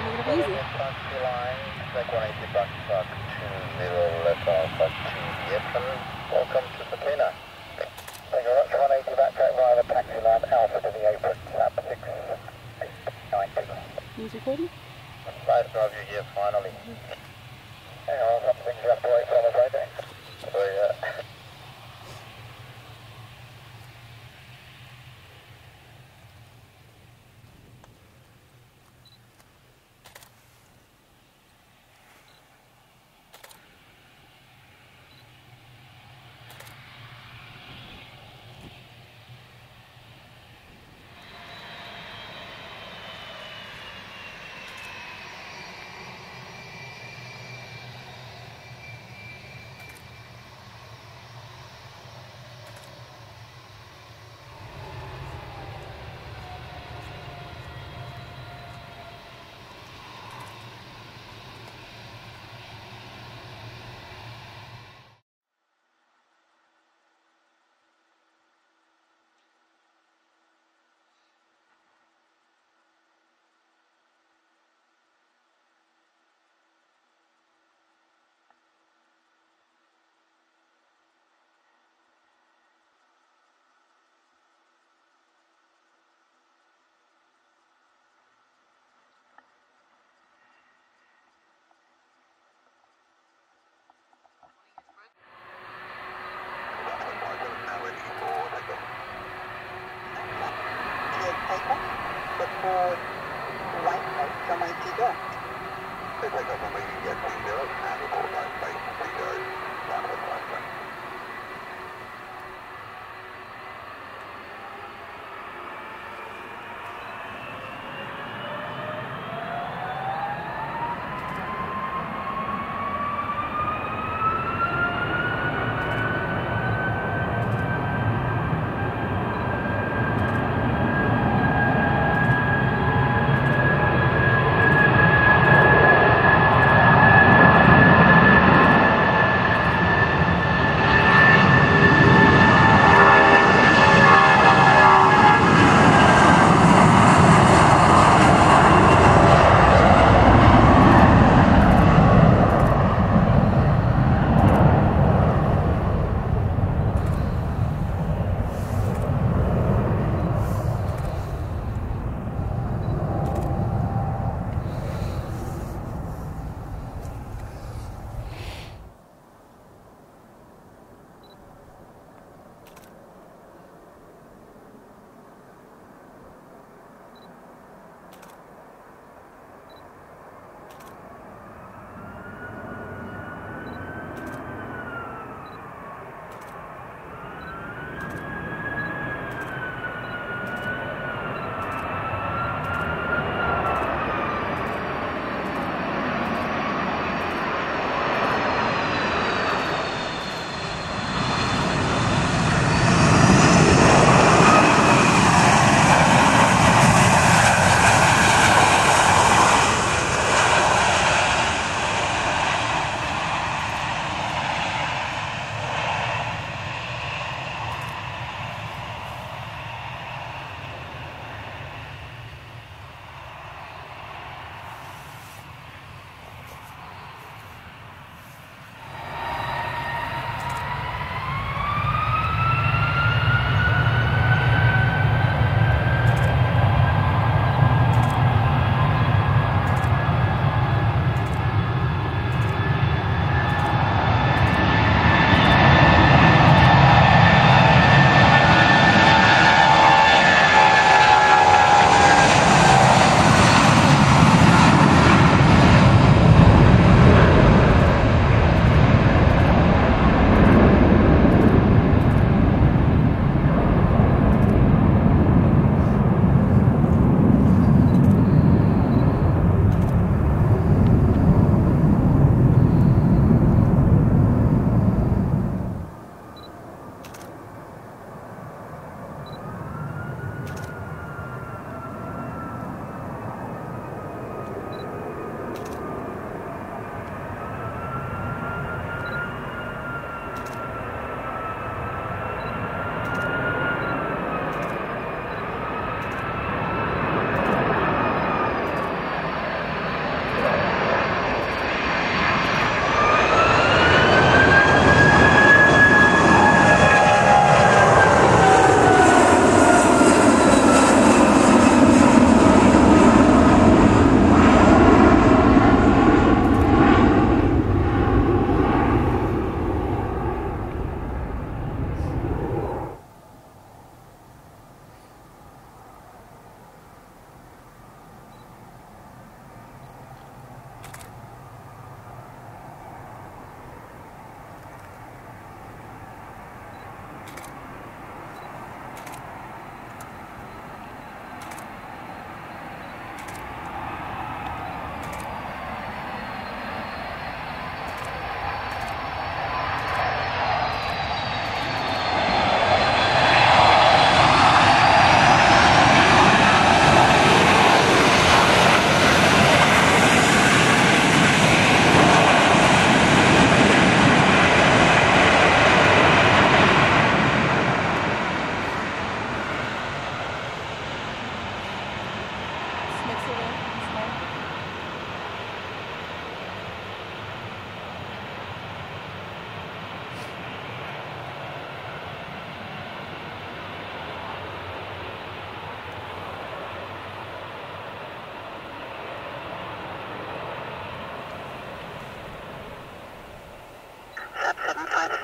easy. Welcome to Sabina. Take a right to 180 backtrack via the taxi line Alpha to the apron, lap 6, 8, 9. He's recording? Right, Roger, yes, finally. Hang on, something's up right from us, I think. So, yeah.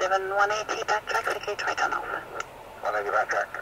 given 180 backtrack, CK Triton Alpha. 180 backtrack.